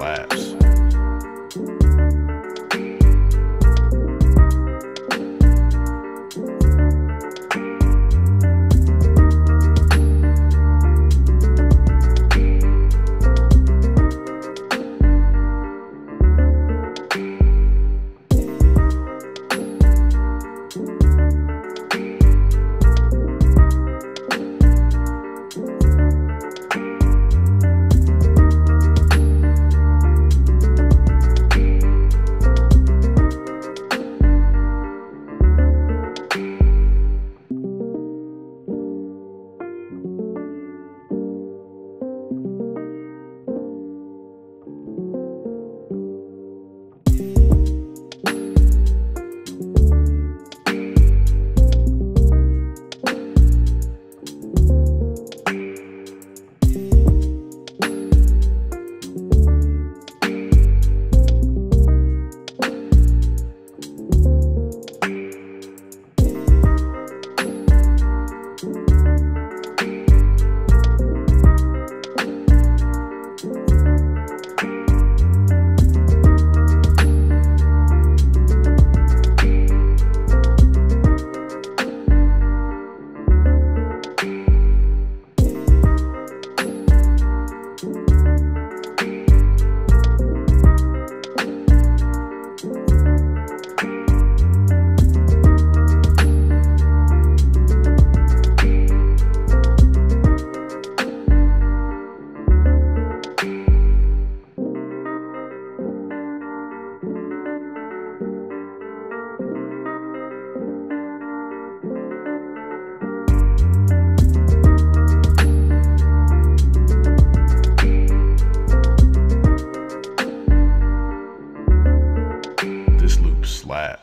slaps.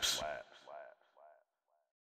Slaps.